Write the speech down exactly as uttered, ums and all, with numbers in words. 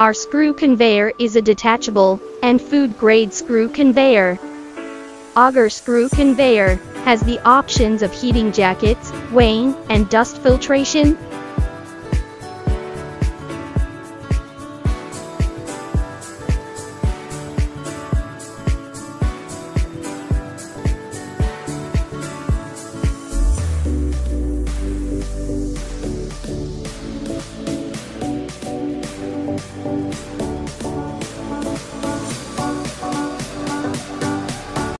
Our screw conveyor is a detachable and food-grade screw conveyor. Auger screw conveyor has the options of heating jackets, weighing, and dust filtration,